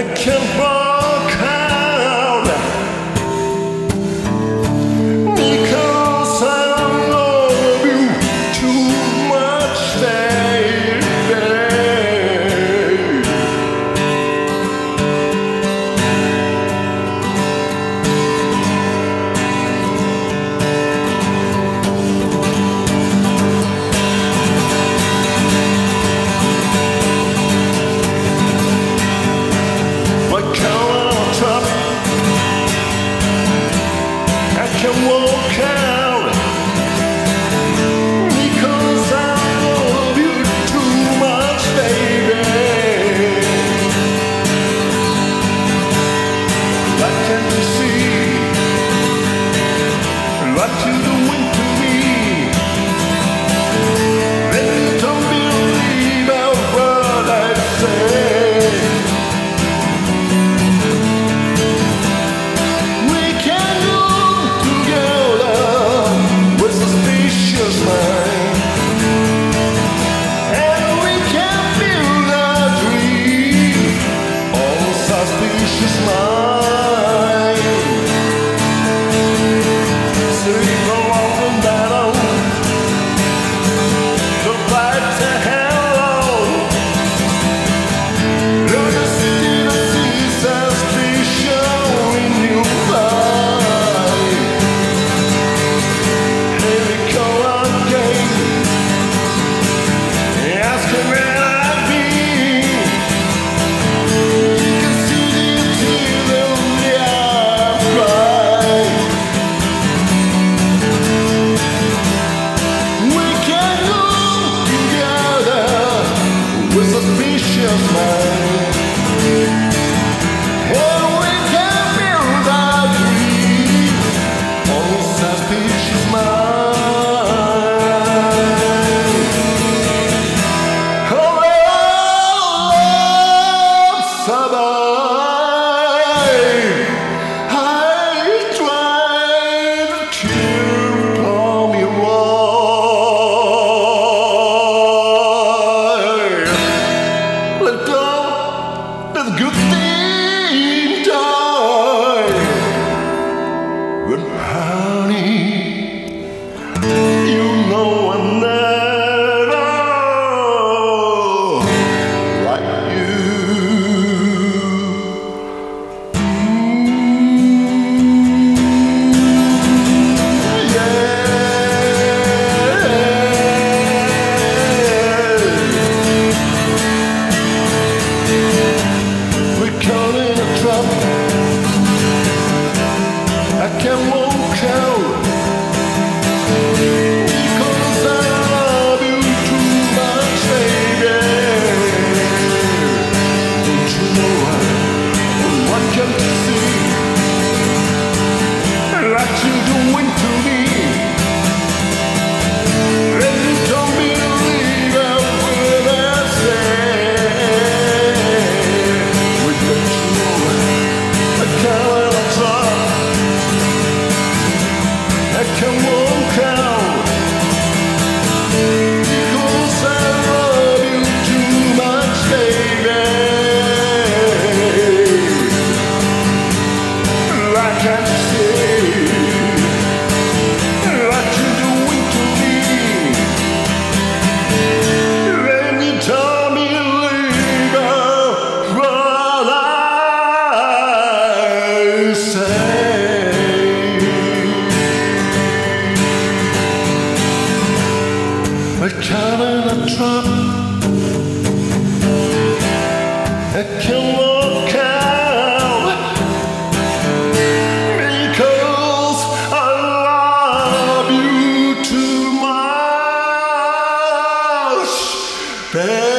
I can't walk out because I love you too much, Hey!